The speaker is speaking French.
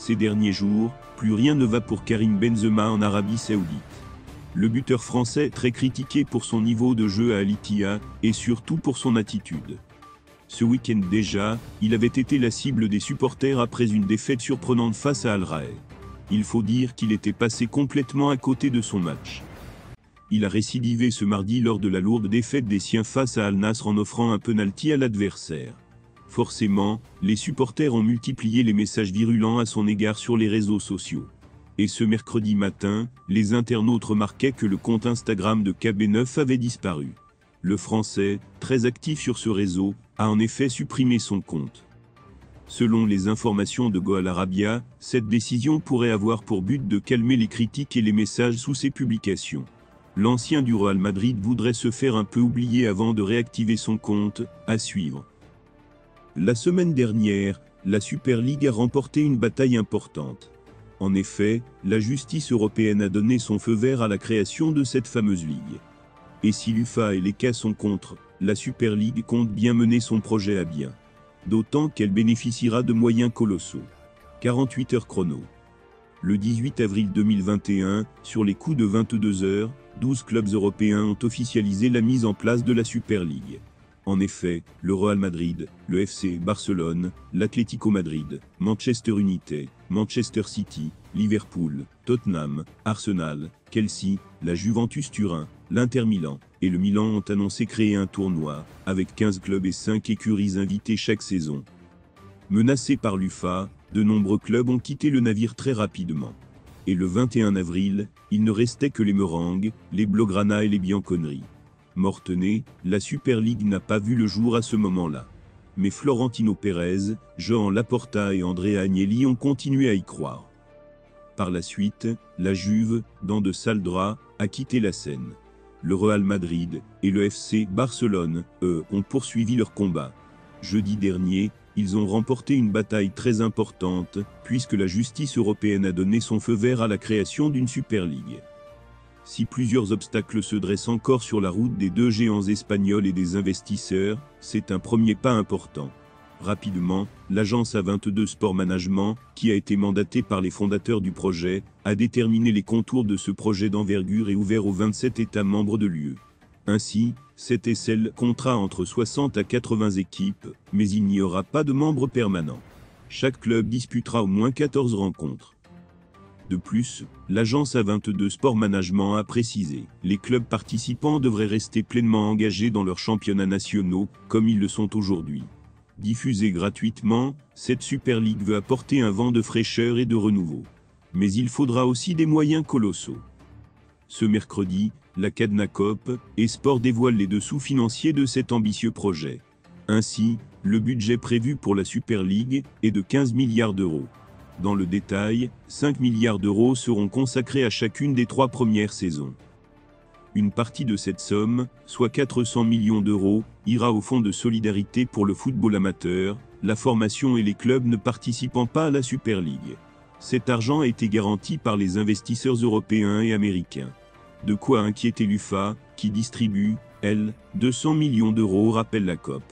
Ces derniers jours, plus rien ne va pour Karim Benzema en Arabie Saoudite. Le buteur français, très critiqué pour son niveau de jeu à Al Ittihad, et surtout pour son attitude. Ce week-end déjà, il avait été la cible des supporters après une défaite surprenante face à Al Raïs. Il faut dire qu'il était passé complètement à côté de son match. Il a récidivé ce mardi lors de la lourde défaite des siens face à Al-Nasr en offrant un penalty à l'adversaire. Forcément, les supporters ont multiplié les messages virulents à son égard sur les réseaux sociaux. Et ce mercredi matin, les internautes remarquaient que le compte Instagram de KB9 avait disparu. Le Français, très actif sur ce réseau, a en effet supprimé son compte. Selon les informations de Al Arabia, cette décision pourrait avoir pour but de calmer les critiques et les messages sous ses publications. L'ancien du Real Madrid voudrait se faire un peu oublier avant de réactiver son compte, à suivre. La semaine dernière, la Super League a remporté une bataille importante. En effet, la justice européenne a donné son feu vert à la création de cette fameuse ligue. Et si l'UEFA et l'ECA sont contre, la Super League compte bien mener son projet à bien. D'autant qu'elle bénéficiera de moyens colossaux. 48 heures chrono. Le 18 avril 2021, sur les coups de 22 heures, 12 clubs européens ont officialisé la mise en place de la Super League. En effet, le Real Madrid, le FC Barcelone, l'Atlético Madrid, Manchester United, Manchester City, Liverpool, Tottenham, Arsenal, Chelsea, la Juventus-Turin, l'Inter Milan et le Milan ont annoncé créer un tournoi, avec 15 clubs et 5 écuries invités chaque saison. Menacés par l'UEFA, de nombreux clubs ont quitté le navire très rapidement. Et le 21 avril, il ne restait que les Meringues, les Blaugrana et les Bianconeri. Mortenay, la Super League n'a pas vu le jour à ce moment-là. Mais Florentino Pérez, Jean Laporta et Andrea Agnelli ont continué à y croire. Par la suite, la Juve, dans de sales draps, a quitté la scène. Le Real Madrid et le FC Barcelone, eux, ont poursuivi leur combat. Jeudi dernier, ils ont remporté une bataille très importante, puisque la justice européenne a donné son feu vert à la création d'une Super League. Si plusieurs obstacles se dressent encore sur la route des deux géants espagnols et des investisseurs, c'est un premier pas important. Rapidement, l'agence A22 Sports Management, qui a été mandatée par les fondateurs du projet, a déterminé les contours de ce projet d'envergure et ouvert aux 27 États membres de l'UE. Ainsi, cet essai comptera entre 60 à 80 équipes, mais il n'y aura pas de membres permanents. Chaque club disputera au moins 14 rencontres. De plus, l'agence A22 Sports Management a précisé, les clubs participants devraient rester pleinement engagés dans leurs championnats nationaux, comme ils le sont aujourd'hui. Diffusée gratuitement, cette Super League veut apporter un vent de fraîcheur et de renouveau. Mais il faudra aussi des moyens colossaux. Ce mercredi, la Cadnacop et Sport dévoile les dessous financiers de cet ambitieux projet. Ainsi, le budget prévu pour la Super League est de 15 milliards d'euros. Dans le détail, 5 milliards d'euros seront consacrés à chacune des 3 premières saisons. Une partie de cette somme, soit 400 millions d'euros, ira au fonds de solidarité pour le football amateur, la formation et les clubs ne participant pas à la Super League. Cet argent a été garanti par les investisseurs européens et américains. De quoi inquiéter l'UEFA, qui distribue, elle, 200 millions d'euros, rappelle la COP.